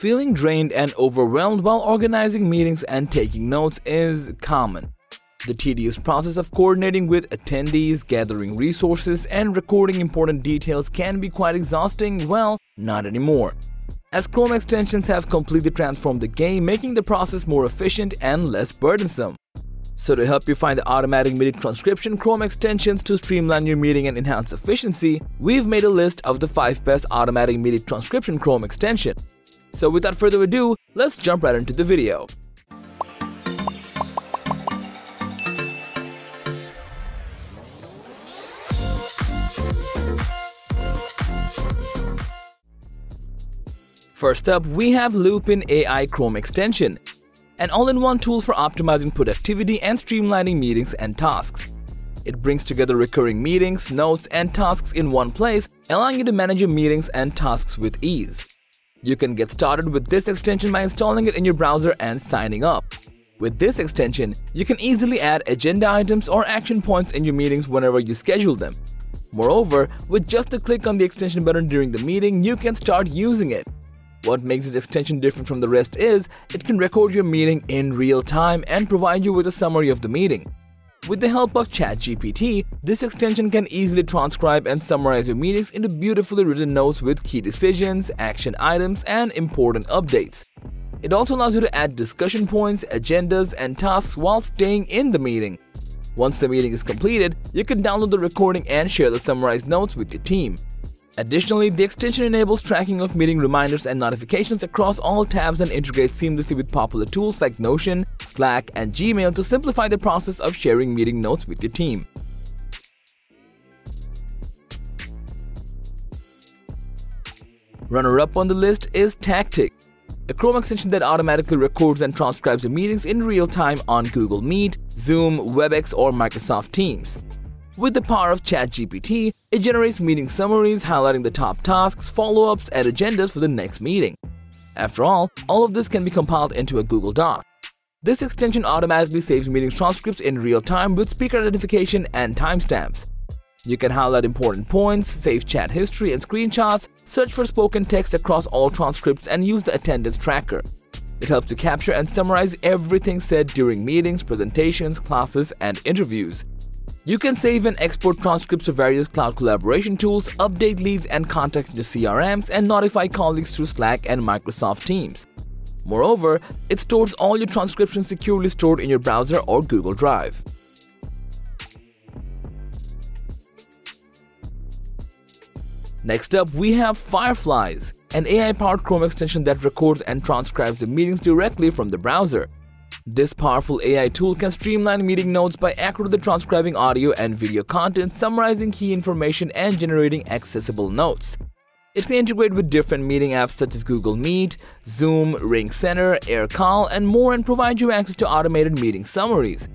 Feeling drained and overwhelmed while organizing meetings and taking notes is common. The tedious process of coordinating with attendees, gathering resources, and recording important details can be quite exhausting. Well, not anymore, as Chrome extensions have completely transformed the game, making the process more efficient and less burdensome. So to help you find the automatic meeting transcription Chrome extensions to streamline your meeting and enhance efficiency, we've made a list of the 5 best automatic meeting transcription Chrome extension. So without further ado, let's jump right into the video. First up, we have Loopin AI Chrome extension, an all-in-one tool for optimizing productivity and streamlining meetings and tasks. It brings together recurring meetings, notes, and tasks in one place, allowing you to manage your meetings and tasks with ease. You can get started with this extension by installing it in your browser and signing up. With this extension, you can easily add agenda items or action points in your meetings whenever you schedule them. Moreover, with just a click on the extension button during the meeting, you can start using it. What makes this extension different from the rest is it can record your meeting in real time and provide you with a summary of the meeting. With the help of ChatGPT, this extension can easily transcribe and summarize your meetings into beautifully written notes with key decisions, action items, and important updates. It also allows you to add discussion points, agendas, and tasks while staying in the meeting. Once the meeting is completed, you can download the recording and share the summarized notes with your team. Additionally, the extension enables tracking of meeting reminders and notifications across all tabs and integrates seamlessly with popular tools like Notion, Slack, and Gmail to simplify the process of sharing meeting notes with your team. Runner-up on the list is Tactiq, a Chrome extension that automatically records and transcribes your meetings in real time on Google Meet, Zoom, WebEx, or Microsoft Teams. With the power of ChatGPT, it generates meeting summaries, highlighting the top tasks, follow-ups, and agendas for the next meeting. After all of this can be compiled into a Google Doc. This extension automatically saves meeting transcripts in real time with speaker identification and timestamps. You can highlight important points, save chat history and screenshots, search for spoken text across all transcripts, and use the attendance tracker. It helps to capture and summarize everything said during meetings, presentations, classes, and interviews. You can save and export transcripts to various cloud collaboration tools, update leads and contacts to CRMs, and notify colleagues through Slack and Microsoft Teams. Moreover, it stores all your transcriptions securely stored in your browser or Google Drive. Next up, we have Fireflies, an AI-powered Chrome extension that records and transcribes the meetings directly from the browser. This powerful AI tool can streamline meeting notes by accurately transcribing audio and video content, summarizing key information, and generating accessible notes. It can integrate with different meeting apps such as Google Meet, Zoom, RingCentral, AirCall, and more, and provide you access to automated meeting summaries.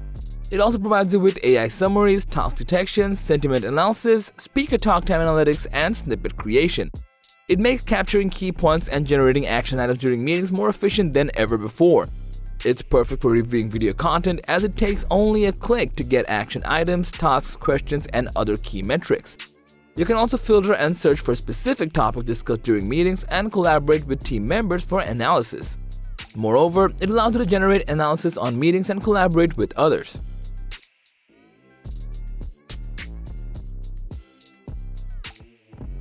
It also provides you with AI summaries, task detection, sentiment analysis, speaker talk time analytics, and snippet creation. It makes capturing key points and generating action items during meetings more efficient than ever before. It's perfect for reviewing video content, as it takes only a click to get action items, tasks, questions, and other key metrics. You can also filter and search for specific topics discussed during meetings and collaborate with team members for analysis. Moreover, it allows you to generate analysis on meetings and collaborate with others.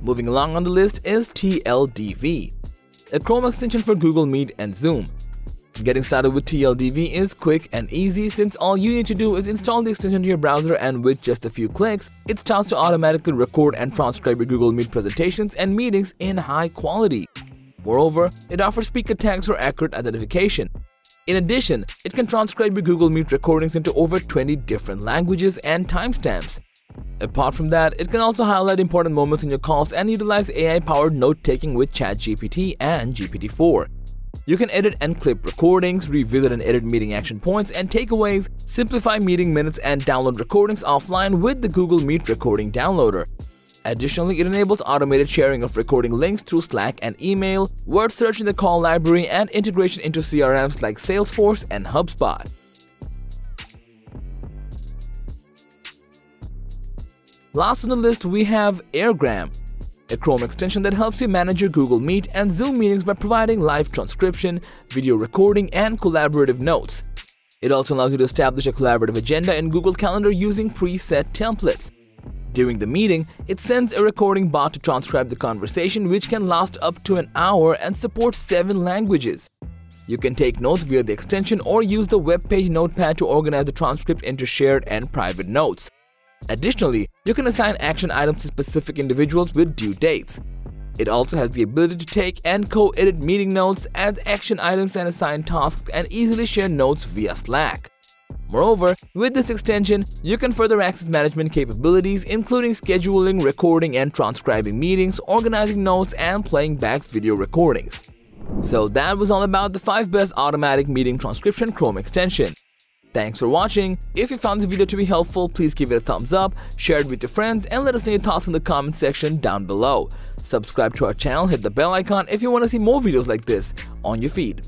Moving along on the list is TLDV, a Chrome extension for Google Meet and Zoom. Getting started with TLDV is quick and easy, since all you need to do is install the extension to your browser, and with just a few clicks, it starts to automatically record and transcribe your Google Meet presentations and meetings in high quality. Moreover, it offers speaker tags for accurate identification. In addition, it can transcribe your Google Meet recordings into over 20 different languages and timestamps. Apart from that, it can also highlight important moments in your calls and utilize AI-powered note-taking with ChatGPT and GPT-4. You can edit and clip recordings, revisit and edit meeting action points and takeaways, simplify meeting minutes, and download recordings offline with the Google Meet Recording Downloader. Additionally, it enables automated sharing of recording links through Slack and email, word search in the call library, and integration into CRMs like Salesforce and HubSpot. Last on the list, we have Airgram, a Chrome extension that helps you manage your Google Meet and Zoom meetings by providing live transcription, video recording, and collaborative notes. It also allows you to establish a collaborative agenda in Google Calendar using preset templates. During the meeting, it sends a recording bot to transcribe the conversation, which can last up to an hour and supports 7 languages. You can take notes via the extension or use the web page notepad to organize the transcript into shared and private notes. Additionally, you can assign action items to specific individuals with due dates. It also has the ability to take and co-edit meeting notes, add action items and assign tasks, and easily share notes via Slack. Moreover, with this extension, you can further access management capabilities including scheduling, recording and transcribing meetings, organizing notes, and playing back video recordings. So that was all about the 5 best automatic meeting transcription Chrome extension. Thanks for watching. If you found this video to be helpful, please give it a thumbs up, share it with your friends, and let us know your thoughts in the comment section down below. Subscribe to our channel, hit the bell icon if you want to see more videos like this on your feed.